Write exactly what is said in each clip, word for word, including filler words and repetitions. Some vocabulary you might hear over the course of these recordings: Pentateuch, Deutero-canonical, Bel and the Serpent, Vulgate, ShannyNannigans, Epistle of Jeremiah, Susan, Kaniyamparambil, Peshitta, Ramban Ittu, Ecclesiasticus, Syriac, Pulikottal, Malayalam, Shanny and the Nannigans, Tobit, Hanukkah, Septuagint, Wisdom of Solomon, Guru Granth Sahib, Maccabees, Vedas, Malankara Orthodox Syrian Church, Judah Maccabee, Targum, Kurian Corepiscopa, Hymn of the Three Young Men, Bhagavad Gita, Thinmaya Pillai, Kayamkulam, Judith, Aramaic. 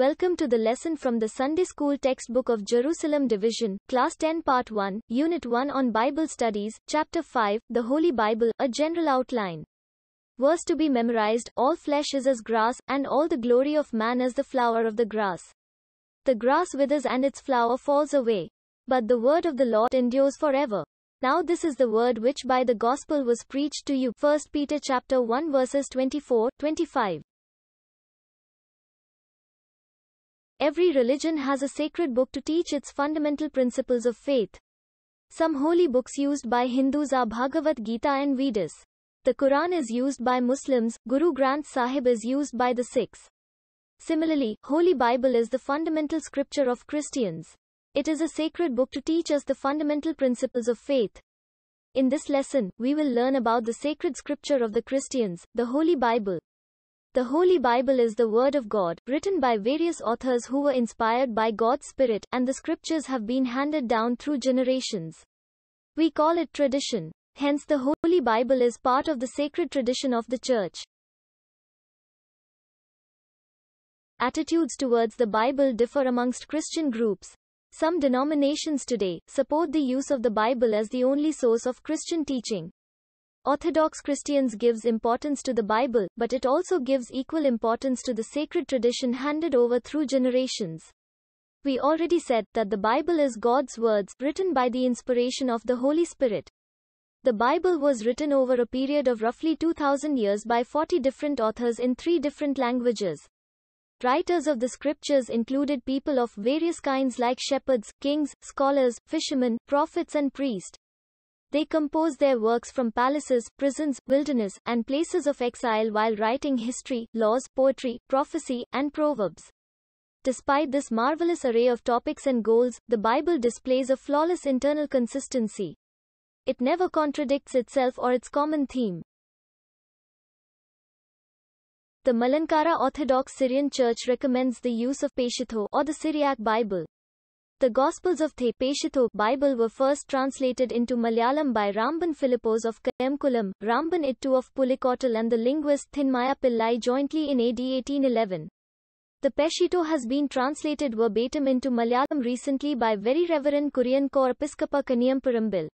Welcome to the lesson from the Sunday School Textbook of Jerusalem Division, Class ten Part one, Unit one on Bible Studies, Chapter five, The Holy Bible, A General Outline. Verse to be memorized, all flesh is as grass, and all the glory of man as the flower of the grass. The grass withers and its flower falls away. But the word of the Lord endures forever. Now this is the word which by the gospel was preached to you. First Peter chapter one verses twenty-four, twenty-five. Every religion has a sacred book to teach its fundamental principles of faith. Some holy books used by Hindus are Bhagavad Gita and Vedas. The Quran is used by Muslims, Guru Granth Sahib is used by the Sikhs. Similarly, Holy Bible is the fundamental scripture of Christians. It is a sacred book to teach us the fundamental principles of faith. In this lesson, we will learn about the sacred scripture of the Christians, the Holy Bible. The Holy Bible is the Word of God, written by various authors who were inspired by God's Spirit, and the scriptures have been handed down through generations. We call it tradition. Hence, the Holy Bible is part of the sacred tradition of the Church. Attitudes towards the Bible differ amongst Christian groups. Some denominations today support the use of the Bible as the only source of Christian teaching. Orthodox Christians gives importance to the Bible, but it also gives equal importance to the sacred tradition handed over through generations. We already said that the Bible is God's words, written by the inspiration of the Holy Spirit. The Bible was written over a period of roughly two thousand years by forty different authors in three different languages. Writers of the scriptures included people of various kinds like shepherds, kings, scholars, fishermen, prophets and priests. They composed their works from palaces, prisons, wilderness, and places of exile while writing history, laws, poetry, prophecy, and proverbs. Despite this marvelous array of topics and goals, the Bible displays a flawless internal consistency. It never contradicts itself or its common theme. The Malankara Orthodox Syrian Church recommends the use of Peshitta or the Syriac Bible. The Gospels of the Peshitta Bible were first translated into Malayalam by Ramban Philippos of Kayamkulam, Ramban Ittu of Pulikottal and the linguist Thinmaya Pillai jointly in A D eighteen eleven. The Peshitta has been translated verbatim into Malayalam recently by Very Reverend Kurian Corepiscopa Kaniyamparambil.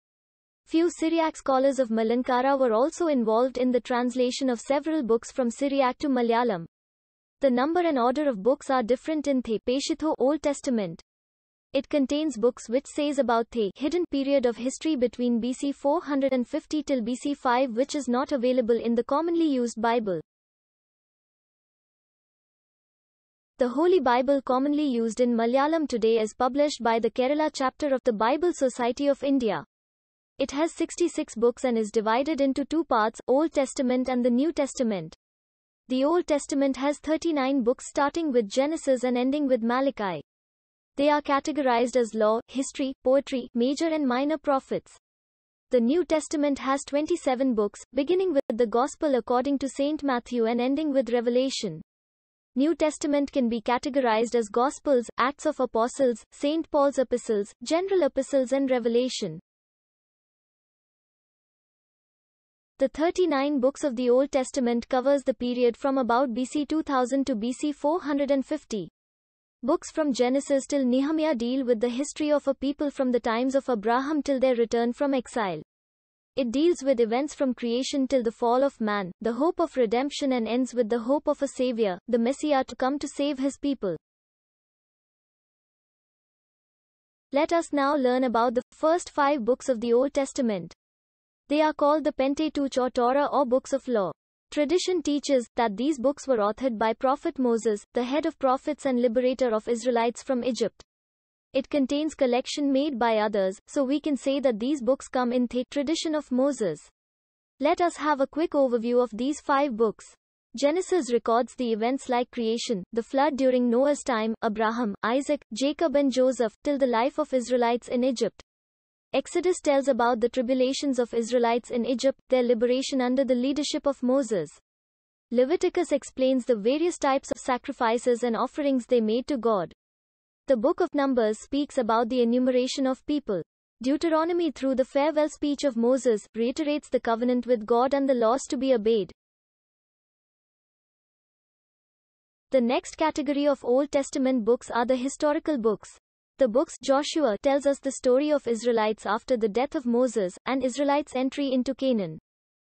Few Syriac scholars of Malankara were also involved in the translation of several books from Syriac to Malayalam. The number and order of books are different in the Peshitta Old Testament. It contains books which says about the hidden period of history between B C four hundred fifty till B C five, which is not available in the commonly used Bible. The Holy Bible commonly used in Malayalam today is published by the Kerala Chapter of the Bible Society of India. It has sixty-six books and is divided into two parts, Old Testament and the New Testament. The Old Testament has thirty-nine books starting with Genesis and ending with Malachi. They are categorized as law, history, poetry, major and minor prophets. The New Testament has twenty-seven books, beginning with the Gospel according to Saint Matthew and ending with Revelation. New Testament can be categorized as Gospels, Acts of Apostles, Saint Paul's Epistles, General Epistles and Revelation. The thirty-nine books of the Old Testament covers the period from about B C two thousand to B C four hundred fifty. Books from Genesis till Nehemiah deal with the history of a people from the times of Abraham till their return from exile. It deals with events from creation till the fall of man, the hope of redemption, and ends with the hope of a savior, the Messiah, to come to save his people. Let us now learn about the first five books of the Old Testament. They are called the Pentateuch or Torah or books of law. Tradition teaches that these books were authored by Prophet Moses, the head of prophets and liberator of Israelites from Egypt. It contains collection made by others, so we can say that these books come in the tradition of Moses. Let us have a quick overview of these five books. Genesis records the events like creation, the flood during Noah's time, Abraham, Isaac, Jacob and Joseph, till the life of Israelites in Egypt. Exodus tells about the tribulations of Israelites in Egypt, their liberation under the leadership of Moses. Leviticus explains the various types of sacrifices and offerings they made to God. The book of Numbers speaks about the enumeration of people. Deuteronomy, through the farewell speech of Moses, reiterates the covenant with God and the laws to be obeyed. The next category of Old Testament books are the historical books. The books Joshua tells us the story of Israelites after the death of Moses, and Israelites' entry into Canaan.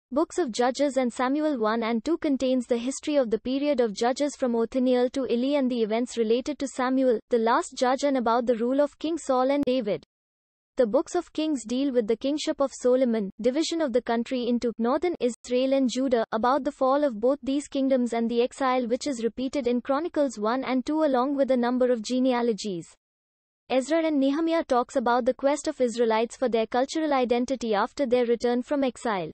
Books of Judges and Samuel one and two contains the history of the period of Judges from Othniel to Eli and the events related to Samuel, the last judge, and about the rule of King Saul and David. The books of Kings deal with the kingship of Solomon, division of the country into northern Israel and Judah, about the fall of both these kingdoms and the exile, which is repeated in Chronicles one and two along with a number of genealogies. Ezra and Nehemiah talks about the quest of Israelites for their cultural identity after their return from exile.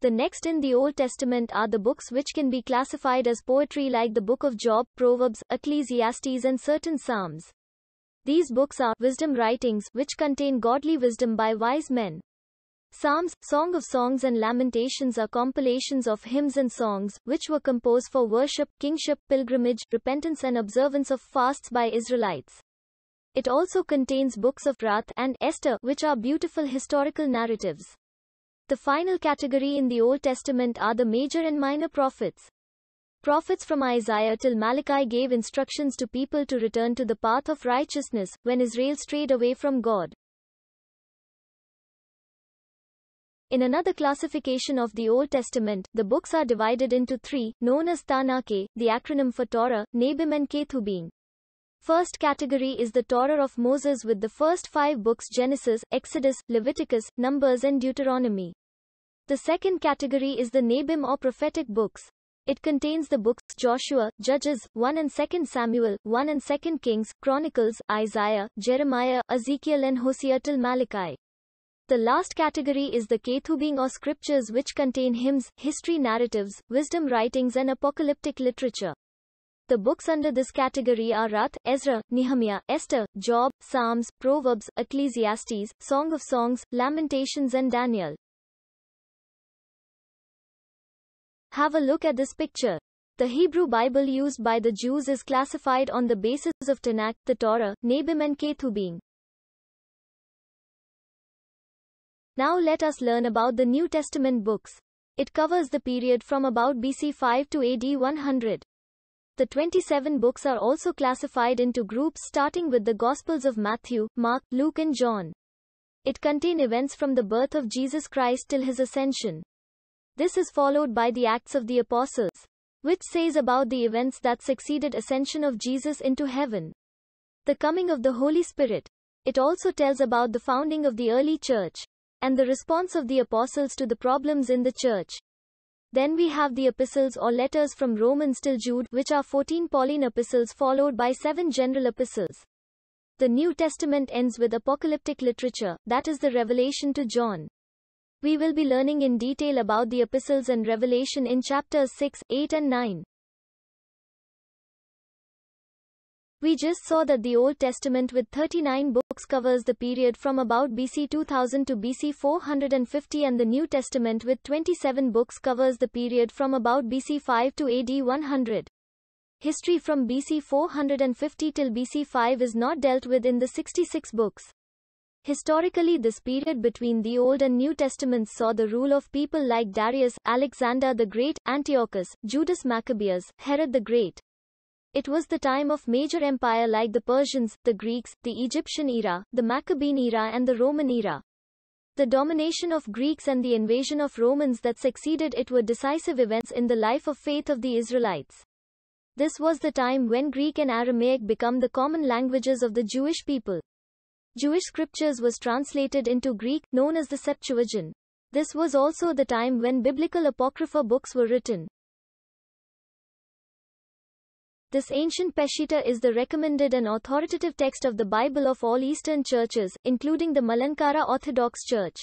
The next in the Old Testament are the books which can be classified as poetry, like the Book of Job, Proverbs, Ecclesiastes, and certain Psalms. These books are wisdom writings which contain godly wisdom by wise men. Psalms, Song of Songs, and Lamentations are compilations of hymns and songs, which were composed for worship, kingship, pilgrimage, repentance, and observance of fasts by Israelites. It also contains books of Ruth and Esther, which are beautiful historical narratives. The final category in the Old Testament are the major and minor prophets. Prophets from Isaiah till Malachi gave instructions to people to return to the path of righteousness, when Israel strayed away from God. In another classification of the Old Testament, the books are divided into three, known as Tanakh, the acronym for Torah, Nevi'im, and Ketuvim. First category is the Torah of Moses, with the first five books: Genesis, Exodus, Leviticus, Numbers, and Deuteronomy. The second category is the Nevi'im, or prophetic books. It contains the books Joshua, Judges, one and two Samuel, one and two Kings, Chronicles, Isaiah, Jeremiah, Ezekiel, and Hosea till Malachi. The last category is the Ketuvim, or scriptures, which contain hymns, history narratives, wisdom writings, and apocalyptic literature. The books under this category are Ruth, Ezra, Nehemiah, Esther, Job, Psalms, Proverbs, Ecclesiastes, Song of Songs, Lamentations, and Daniel. Have a look at this picture. The Hebrew Bible used by the Jews is classified on the basis of Tanakh, the Torah, Nevi'im, and Ketuvim. Now let us learn about the New Testament books. It covers the period from about B C five to A D one hundred. The twenty-seven books are also classified into groups, starting with the Gospels of Matthew, Mark, Luke, and John. It contains events from the birth of Jesus Christ till his ascension. This is followed by the Acts of the Apostles, which says about the events that succeeded ascension of Jesus into heaven. The coming of the Holy Spirit. It also tells about the founding of the early church and the response of the apostles to the problems in the church. Then we have the epistles, or letters, from Romans till Jude, which are fourteen Pauline epistles followed by seven general epistles. The New Testament ends with apocalyptic literature, that is the Revelation to John. We will be learning in detail about the epistles and Revelation in chapters six, eight and nine. We just saw that the Old Testament with thirty-nine books covers the period from about B C two thousand to B C four hundred fifty, and the New Testament with twenty-seven books covers the period from about B C five to A D one hundred. History from B C four hundred fifty till B C five is not dealt with in the sixty-six books. Historically, this period between the Old and New Testaments saw the rule of people like Darius, Alexander the Great, Antiochus, Judas Maccabeus, Herod the Great. It was the time of major empire like the Persians, the Greeks, the Egyptian era, the Maccabean era, and the Roman era. The domination of Greeks and the invasion of Romans that succeeded it were decisive events in the life of faith of the Israelites. This was the time when Greek and Aramaic became the common languages of the Jewish people. Jewish scriptures was translated into Greek, known as the Septuagint. This was also the time when biblical Apocrypha books were written. This ancient Peshitta is the recommended and authoritative text of the Bible of all Eastern churches, including the Malankara Orthodox Church.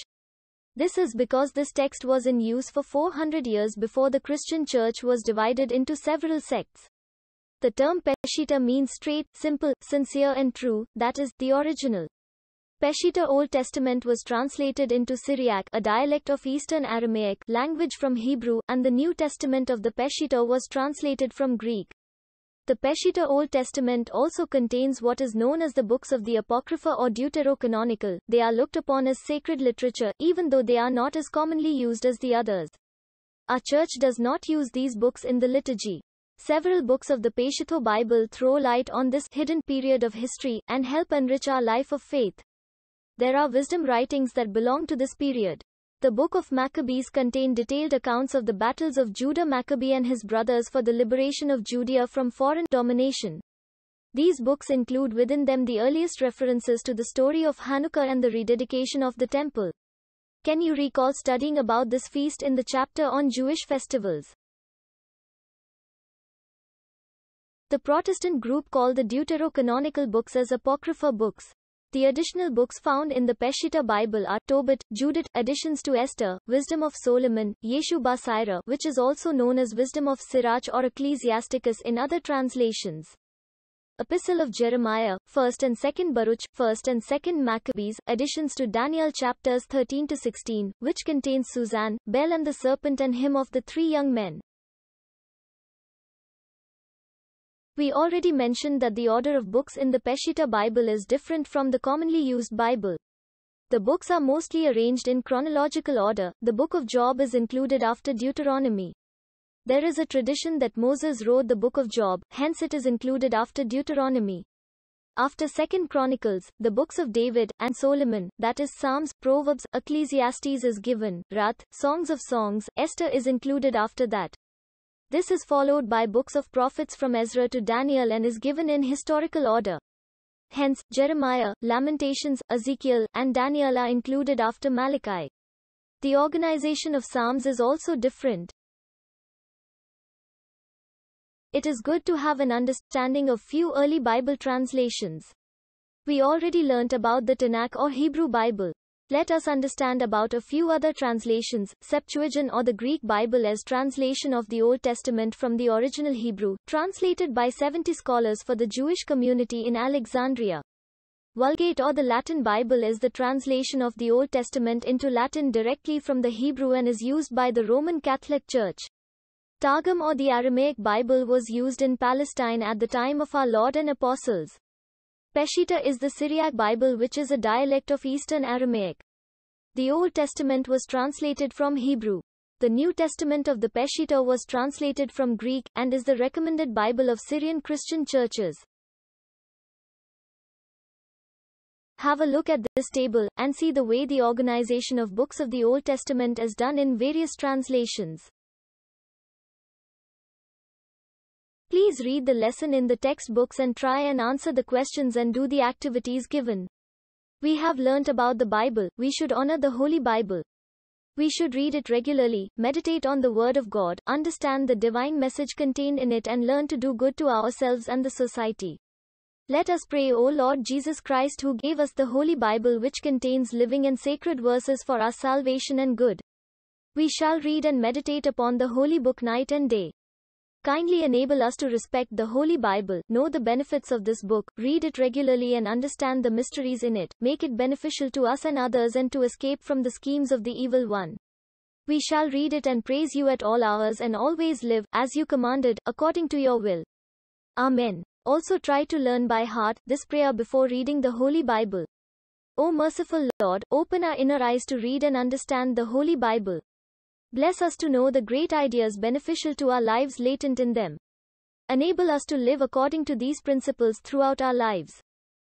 This is because this text was in use for four hundred years before the Christian church was divided into several sects. The term Peshitta means straight, simple, sincere, and true, that is, the original. Peshitta Old Testament was translated into Syriac, a dialect of Eastern Aramaic, language from Hebrew, and the New Testament of the Peshitta was translated from Greek. The Peshitta Old Testament also contains what is known as the books of the Apocrypha, or Deutero-canonical. They are looked upon as sacred literature, even though they are not as commonly used as the others. Our church does not use these books in the liturgy. Several books of the Peshitta Bible throw light on this hidden period of history and help enrich our life of faith. There are wisdom writings that belong to this period. The Book of Maccabees contain detailed accounts of the battles of Judah Maccabee and his brothers for the liberation of Judea from foreign domination. These books include within them the earliest references to the story of Hanukkah and the rededication of the temple. Can you recall studying about this feast in the chapter on Jewish festivals? The Protestant group call the Deutero-canonical books as Apocrypha books. The additional books found in the Peshitta Bible are Tobit, Judith, additions to Esther, Wisdom of Solomon, Yeshu b. Sira, which is also known as Wisdom of Sirach or Ecclesiasticus in other translations. Epistle of Jeremiah, first and second Baruch, first and second Maccabees, additions to Daniel chapters thirteen to sixteen, which contains Susan, Bel and the serpent and hymn of the three young men. We already mentioned that the order of books in the Peshitta Bible is different from the commonly used Bible. The books are mostly arranged in chronological order. The book of Job is included after Deuteronomy. There is a tradition that Moses wrote the book of Job, hence it is included after Deuteronomy. After Second Chronicles, the books of David and Solomon, that is Psalms, Proverbs, Ecclesiastes is given, Ruth, Songs of Songs, Esther is included after that. This is followed by books of prophets from Ezra to Daniel and is given in historical order. Hence, Jeremiah, Lamentations, Ezekiel, and Daniel are included after Malachi. The organization of Psalms is also different. It is good to have an understanding of few early Bible translations. We already learnt about the Tanakh or Hebrew Bible. Let us understand about a few other translations. Septuagint or the Greek Bible as translation of the Old Testament from the original Hebrew, translated by seventy scholars for the Jewish community in Alexandria. Vulgate or the Latin Bible is the translation of the Old Testament into Latin directly from the Hebrew and is used by the Roman Catholic Church. Targum or the Aramaic Bible was used in Palestine at the time of our Lord and Apostles. Peshitta is the Syriac Bible, which is a dialect of Eastern Aramaic. The Old Testament was translated from Hebrew. The New Testament of the Peshitta was translated from Greek, and is the recommended Bible of Syrian Christian churches. Have a look at this table, and see the way the organization of books of the Old Testament is done in various translations. Please read the lesson in the textbooks and try and answer the questions and do the activities given. We have learnt about the Bible. We should honor the Holy Bible. We should read it regularly, meditate on the Word of God, understand the divine message contained in it and learn to do good to ourselves and the society. Let us pray, O Lord Jesus Christ, who gave us the Holy Bible, which contains living and sacred verses for our salvation and good. We shall read and meditate upon the Holy Book night and day. Kindly enable us to respect the Holy Bible, know the benefits of this book, read it regularly and understand the mysteries in it, make it beneficial to us and others and to escape from the schemes of the evil one. We shall read it and praise you at all hours and always live, as you commanded, according to your will. Amen. Also try to learn by heart this prayer before reading the Holy Bible. O merciful Lord, open our inner eyes to read and understand the Holy Bible. Bless us to know the great ideas beneficial to our lives latent in them. Enable us to live according to these principles throughout our lives.